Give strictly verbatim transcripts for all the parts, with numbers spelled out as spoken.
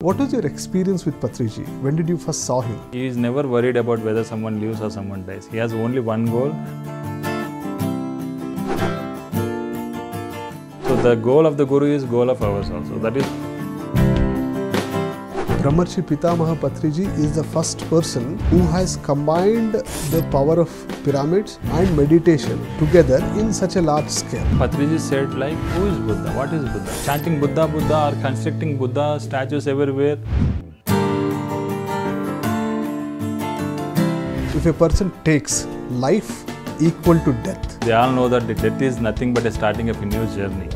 What was your experience with Patriji? When did you first saw him? He is never worried about whether someone lives or someone dies. He has only one goal. So the goal of the Guru is goal of ours also. That is. Brahmarshi Pitamaha Patriji is the first person who has combined the power of pyramids and meditation together in such a large scale. Patriji said, like, who is Buddha? What is Buddha? Chanting Buddha, Buddha or constructing Buddha statues everywhere. If a person takes life equal to death. They all know that the death is nothing but a starting of a new journey.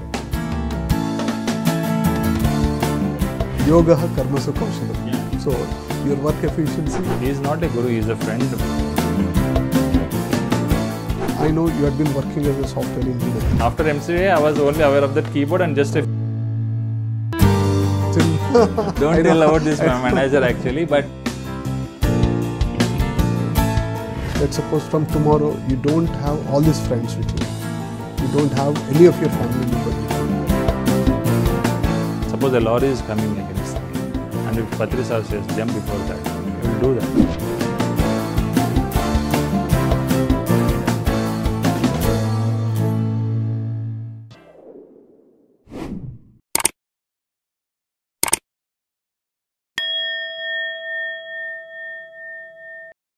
Yogah karmasu kaushalam. Yeah. So, your work efficiency? He is not a guru, he is a friend. I know you had been working as a software engineer. After M C A, I was only aware of that keyboard and just a... Don't tell about this my manager actually, but... Let's suppose from tomorrow, you don't have all these friends with you. You don't have any of your family members. Suppose a lorry is coming against me, and if Patriji says jump before that, you will do that.